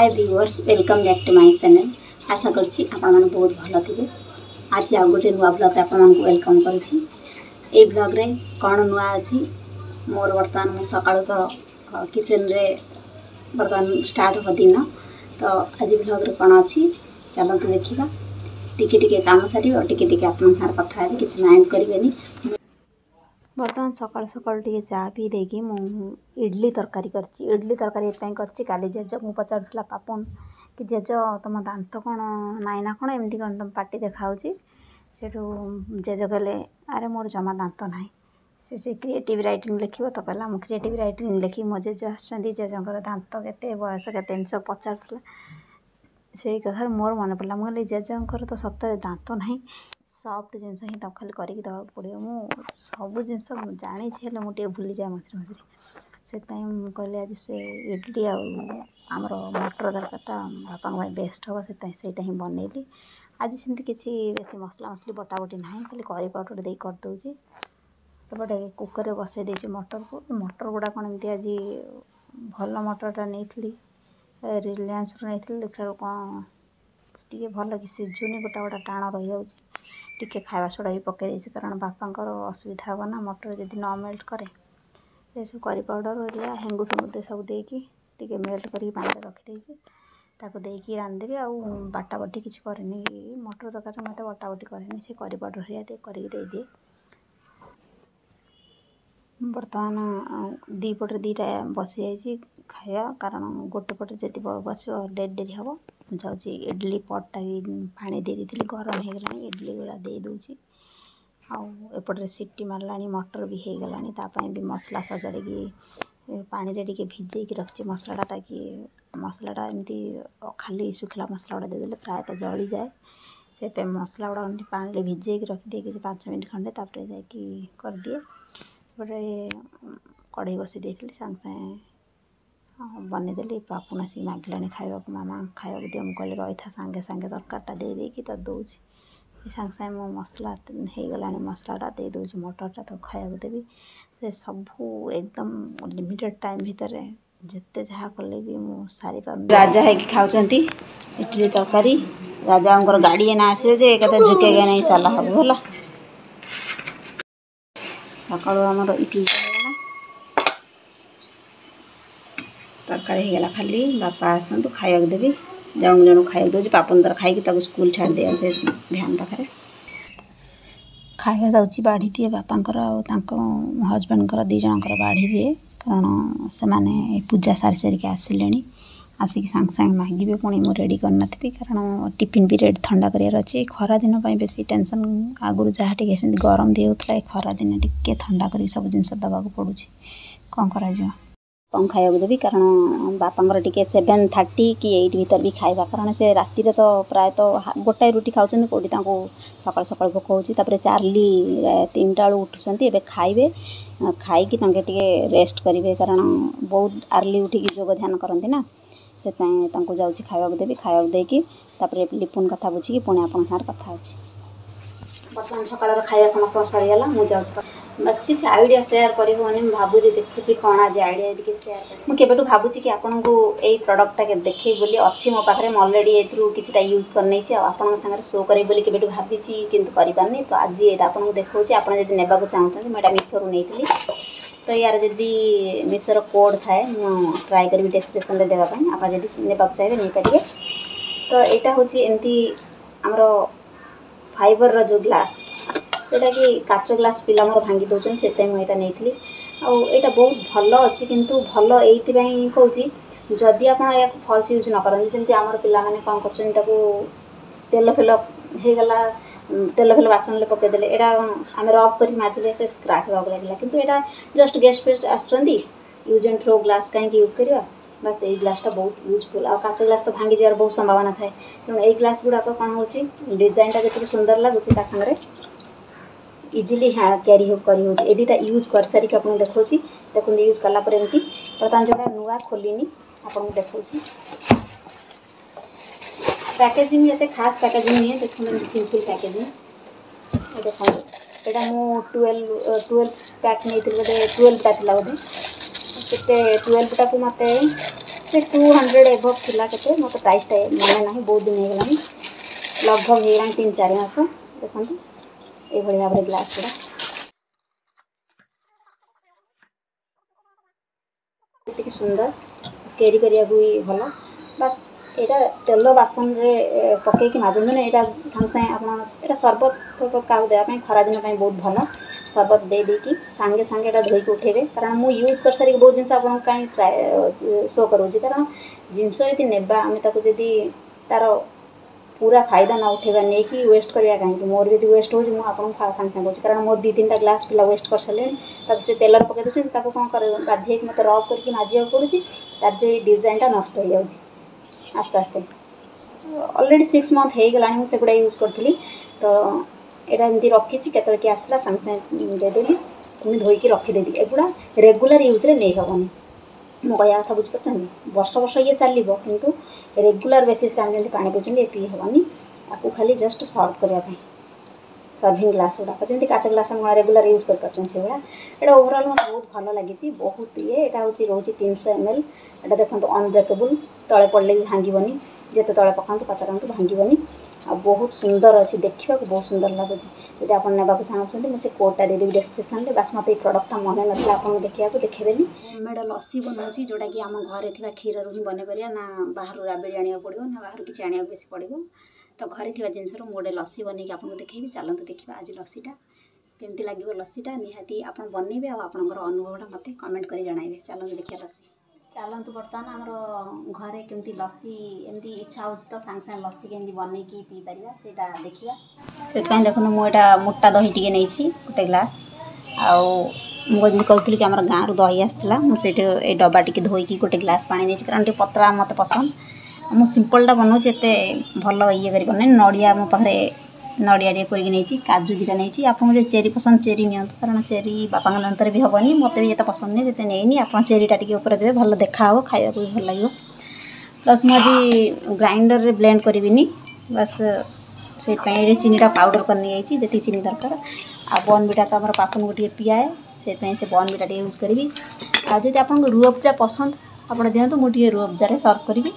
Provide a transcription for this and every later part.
Hi viewers welcome back to my channel. आशा करछि आपण मन बहुत भलो थिबे। आज आ गोटे नुआ ब्लॉग रे आपण मन को वेलकम करछि। ए ब्लॉग रे कोन नुआ अछि मोर वर्तमान में सकाळ तो किचन रे वर्तमान स्टार्ट हो दिन तो आज ब्लॉग रे कोन अछि चलो तो देखिबा। टिके टिके काम सारी और टिके टिके आपण सार कथा है किछ माइंड करिवेनी। बर्तमान सकाल सकाल टे चा पी देगी मु इडली तरकारी करची। इडली तरकारी करची काली जेज मु पचार पापन कि जेज तुम दांत कौन नाई ना कौन एमती कौन तुम पार्टी देखा सेठू जेज कहले अरे मोर जमा दांत ना से क्रिएटिव रईटिंग लिख तो कहला मु क्रिएटिव रईटिंग लिखी मो जेज आेजर दांत के बयस के पचार से कथार मोर मन पड़ा मुझे जेजर तो सतरे दांत ना सफ्ट जिनस हिं खाली करके देवाक पड़ो। मु सब जिन जानी मुझे भूली जाए मझे मझे से कहली आज से इडली आमर मटर तरकारीटा बापा बेस्ट हाँ से बनइली। आज सेमती किसी बेस मसला मसली बटाबटी ना खाली करी पाउडर दे करदे तो गोटे कुकर बसई दे मटर को मटर गुड़ा कौन एमती आज भल मटरटा नहीं रिलायंस रू नहीं देखा कौन टे भल कि सीझुनी गोटा गोटा टाण रही जाऊँ टिके खावा सोडा भी पकई दे कारण बापांकर असुविधा हे ना मटर जब न मेल्ट करे ये सब करी पाउडर या हेंगू फेंगू सब देकी टिके मेल्ट करके पानी रखिदे ताको देकी रांधेबी आ बाटाबाटी किसी कैनि मटर तरकारी मत बटाबटी कैनि से करी पाउडर ह्रिया करके दे दिए। बर्तमान दीपटे दीटा बसी जाइए खाया कारण गोटे पटे जब बस डेरी डेरी हम जा इडली पट्टा भी पा दे गरम होगा इडली गुड़ा दे दूसरी आपटे सीटी मारा मटर भी हो गलानी तापाई भी मसला सजाड़ी पानी रे भिजेक रखी मसलाटा ताकि मसलाटा एमती खाली सुखला मसला गुड़ा देदेले प्रायतः जली जाए से मसला गुड़ा पानी भिजेक रखिदे कि 5 मिनट खंडे तापर जादिए कढ़ई बसई दे सांगे सांगे बनईदेली। पापुन आसिक मागिलानी खावाक मामा खावाक दिए मुझे कहली रही था सांगे सांगे तरकारटा दे कि तो दौर सांगे सांगे मो मसला हो गलानी मसलाटा दे दौर मटरटा तो खावाक देवी से सबू एकदम लिमिटेड टाइम भितर जिते जहाँ कले भी मु सारी पार राजा है खाऊँ इडली तरकारी राजा गाड़ी ना आसवे एक झुकेगा नहीं सारा हम भला सका आमर इडली तरकारी हो गला खाली बापा आसतु खावाक देवी जन जन खावाक दौर पापन तर खाई स्कूल छाड़ दिया से भ्यान पाखे खावा जाऊँगी बाढ़ी दिए बापांकर हजबैंडर दीज बाढ़ी दिए कारण से पूजा सारी सारिक आसिले आसिक सांगे सांगे मागे पुणी मुझे रेडी करन कारण टिफिन भी रेड थंडा करार अच्छे खरा दिन बेस टेंशन आगुरी जहाँ टे गरम दे होता है खरा दिन टे थंडा कर सब जिनस दवा पड़ू कौन कर देवी कारण बापांर टे 7:30 कि 8 भर भी खाइबा कारण से राति तो प्रायतः गोटाए रुटी खाऊँ कौटी सका सका भोक होपर से आर्ली 3टा बेलू उठुँच खाइबे खाई टे रेस्ट करेंगे कारण बहुत आर्ली उठिक जोग ध्यान करती ना से जाऊँगी खावाक देवी खावाक देपर लिपुन कथा बुझी पुणे आप कथा अच्छे। बर्तमान सकाल खाया समस्त सरीगला मुझे बस किसी आइडिया सेयार करनी भावुँ किसी कौन आज आइडिया यदि सेयार मुझे भावुँ कि आपन को यही प्रडक्टा के देखे बोली अच्छी मो पाखे अलरेडी ए किसी यूज करनी आपण सागर शो करी बोली के भाभी कि पारनी तो आज ये आपको देखा आपड़ी ने चाहूँगी मुझे मीशो नहीं तो यार जदि मिशोर कोड थाए ट्राई करी डेस्क्रिप्शन में देवाई आप चाहिए नहीं पारे तो यहाँ हूँ एमती आमर फाइबर रो ग्लास जोटा कि काच ग्लास पिला मोर भांगी दौरान से नहीं आटा बहुत भल अच्छी किंतु भल ये कौच जदि आप फल्स यूज न करते जमी आम पिला कौन कर तेल फेल होगा तेल फेल बासन पकईदे यहाँ आम रब कर माजिले से स्क्राच हाँ लगे कि जस्ट गेस्ट फेस्ट आस एंड थ्रो ग्लास कहीं यूज करवा बस ये ग्लासटा बहुत यूजफुल काच ग्लास तो भांगी जबार बहुत संभावना थाए तेणु ये ग्लास गुड़ाक कौन हो डिजाइनटा जितने सुंदर लगुच सागर इजिली हाँ क्यारि कर दुटा यूज कर सारिक आपको देखा देखो यूज कलापर एमती बर्तमान जोटा नुआ खोलनी आपको देखा पैकेजिंग जैसे खास पैकेजिंग नहीं है देखो सिंपल पैकेजिंग देखो यहाँ मुझे 12 पैक नहीं गोटे 12 पैक लगे 12टा को मत से 200 एभव थिला केते मते प्राइस टा माने नाही बहुत दिन हेगलानी लगभग हेगलानी 3-4 मास देखंतु ए भली भाबरे ग्लास गुडा एते सुंदर केरी करिया हुई होला बस एटा तेल बासन रे पके कि माजन ने एटा संग संग आपन एटा शरबत फरबत काउ दे आपन खरा दिन पई बहुत भलो शरबत दे दे कि सांगे सांगे एटा धोई के उठेबे कारण मु यूज कर सारी बहुत जिंस आपन काई शो करू जे कारण जिंस यदि नेबा हम ताको यदि तारो पूरा फायदा ना उठेबा नै कि वेस्ट करया काई कि मोर यदि वेस्ट हो जे मु आपन संग संग करू कारण मोर 2-3 टा ग्लास पिला वेस्ट कर सले तब से तेलर पके दु छिन ताको कोन करे गाधे के मत रब करके माजिया पड़ू छी तार जे डिजाइन टा नष्ट हो जाउ छी आस्ते आस्ते ऑलरेडी 6 मंथ हो गलानी मु सेगुडा यूज करथली तो एटा एंती रखी छी केतल के आसला संग संग दे देली तुम धोई के रखी देली एगुडा रेगुलर यूज रे नै हबनी मु कया था बुझ पटनी वर्ष वर्ष ये चलिबो किंतु रेगुलर बेसिस रे हम जंती पानी पिचनी पी हबनी आपको खाली जस्ट सर्व करिया भाई सर्विंग ग्लास उडा जंती काचा ग्लास हम रेगुलर यूज कर पटन सेवला एटा ओवरऑल म बहुत भलो लागि छी बहुत ये एटा होची रोची 300 ml एटा देखंत अनब्रेकेबल तले पड़े भी भांगबनी जिते तले पकात पचाड़ू भांगबनी आ बहुत सुंदर अच्छे देखा बहुत सुंदर लगुच यदि आप चाहते मुझे कोडा देदेवि डेस्क्रिप्सन में बास मत प्रडक्टा मन ना आपको देखा देखेदेली मेड लस्सी बनाऊँगी जोटा कि आम घर क्षीर ही बन पार ना बाहर राबड़ी आने पड़ो ना बाहर किसी आने बेस पड़ो तो घर थी जिनसर मुझे गोटे लस्सी बनई आपको देखी चलते देखा आज लस्सीटा केमती लगे लस्सीटा निहाती आप बनइबे आनुभवटा मत कमेंट कर जनइबे चलते देखिए लस्सी चलतु बर्तमान आमर घरे केमती लस्सी एमती इच्छा हो तो सांग सांग लस्सी केमती बनई कि पी पारिबा सेटा देखिया सेटा देखन मु एटा मोटा दही टिके नै छी गुटे ग्लास आ मु कहतली कि आमर गाँव रु दही आसला मु सेटा ए डब्बा टिके धोई कि गुटे ग्लास पानी नै छी कारण टे पतला मते पसंद मु सिंपल टा बनौ जेते भलो इए करी बने नडिया मो पाखरे नड़िया टे करिक नै छी काजू दीटा नै छी आपन जे चेरी पसंद चेरी नियन कारण चेरी बापा नंतर भी हबनी मते भी जेता पसंद नै जेते नैनी आपन चेरी टा टिके ऊपर देबे भलो देखा हो खाया को भल लागियो प्लस म जे ग्राइंडर रे ब्लेंड करबिनी बस से पई रे चीनी टा पाउडर करनी आइची जेती चीनी दरकार आ बॉर्न बीटा त हमर पापन गुटी पियाए से पई से बॉर्न बीटा टे यूज करबी आ जेते आपन को रुअबजा पसंद आपन देहंतु मुटी रुअबजा रे सर्व करबी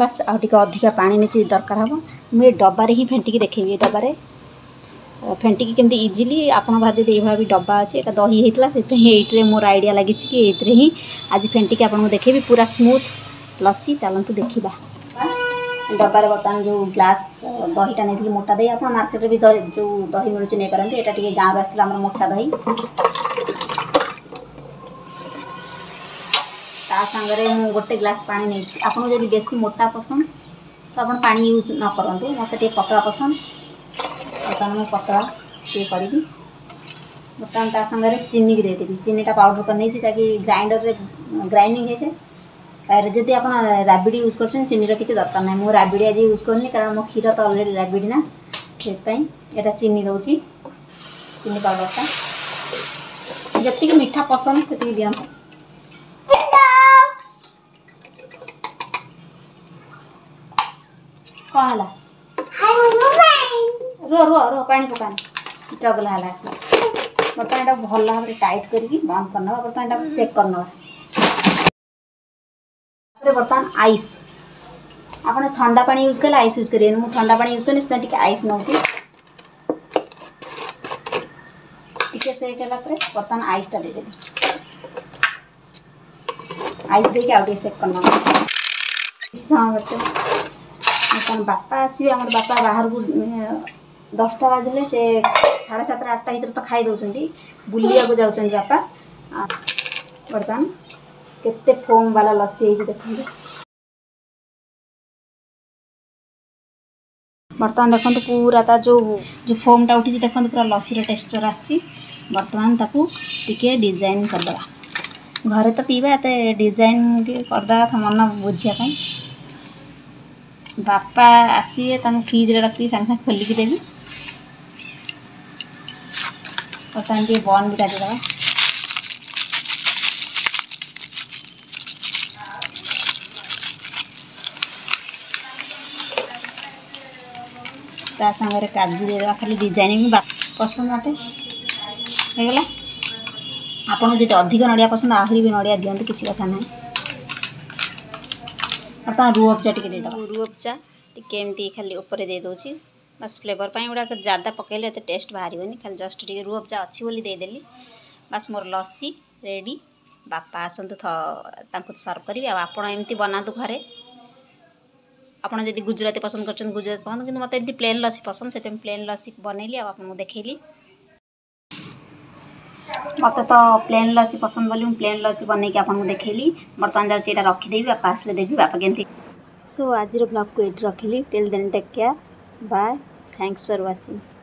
बस आगे अधिका पानी नीचे दरकार हम मुझे डबारे ही फेंटिकी देखेबी डबारे फेंटिकी केमती इजिली आपन भाजे दे भाबी डब्बा अछि एटा दही हेतला से एटरे मोर आईडिया लागि छि कि एतरे ही आज फेंटिकी आपन को देखेबी पूरा स्मूथ लस्सी चलंतु देखिबा डबारे बतन जो ग्लास दहीटा नेथि मोटा दही आपन मार्केट रे भी जो दही मिलुछि नै करंती एटा टिके गाँव आसला हमर मोटा दही ता संगे मु गोटे ग्लास पानी नहीं छी आपन जदी बेसी मोटा पसंद तो आपन पानी यूज न करंतु मते टे पतला पसंद अपन पतला टे करबी बटन ता संगे चीनी दे देबी चीनीटा पाउडर कर नहीं छी ताकि ग्राइंडर रे ग्राइंडिंग हे छे तार जदी आपन राबिडी यूज करछन चीनी रे किछ दरकार नै मो राबिडी आज यूज करनी कारण मो खीर तो ऑलरेडी राबिडी ना से पई एटा चीनी दउची चीनी पाउडर ता जति के मीठा पसंद सेति दियन कहाला हाय मम्मी रो रो रो पानी पकानी टगला हला से बता एटा भल्ला हमरे टाइट करकी बंद करना बता एटा सेक करना रे बर्तन आइस आपने ठंडा पानी यूज करला आइस यूज करियन मु ठंडा पानी यूज करनी से टिके आइस नउची टिके सेक केला पर बर्तन आइस टा दे देली आइस दे के आउटे सेक करना सां बच्चे अपन बापा आसबे हमर बापा बाहर को 10टा बाजले से 7:30 8टा भीतर तो खाई दउचंती बुलिया को जाउचंती बापा बर्तन केते फोम वाला लस्सी हे देखंगे बर्तन देखंतु पूरा ता जो जो फोम टा उठी देखंतु पूरा लस्सी रे टेक्सचर आसी बर्तमान ताकू टिके डिजाइन कर देबा घरे तो पीबा ते डिजाइन कर देबा हमन ना बुझिया पई बापा आसवे तुम फ्रिज रे रखी सांग सांग खोलिक देवी बर्तन टे बन भी काटे दबा ता संगे काजू दे दबा खाली डिजाइनिंग पसंद मत होगा आपन जो अधिक नड़िया पसंद आहरी भी नड़िया दिखते किसी कथा ना अपन रुअबचा टिके दे दो रुअबचा टिके एमती खाली ऊपर दे दोची बस फ्लेवर पाई उडा ज्यादा पकेले तो टेस्ट बाहरिवनी खाली जस्ट टिके रुअबचा अछि बोली दे देली बस मोर लस्सी रेडी बापा आसंतु तांको सर्व करिवे आ आपण एमती बनातु घरे आपण जदी गुजराती पसंद करछन गुजरात पसंद किंतु मते एमती प्लेन लस्सी पसंद सेते प्लेन लस्सी बनैली आ आपण देखैली मत तो प्लेन लस्सी पसंद बोली प्लेन लस्सी बनईक आपको देखली बर्तमान जाऊँगी यहाँ रखिदेवी बापा आसले देवी बापा के सो आज ब्लॉग को ये रखिली till then take care bye thanks for watching.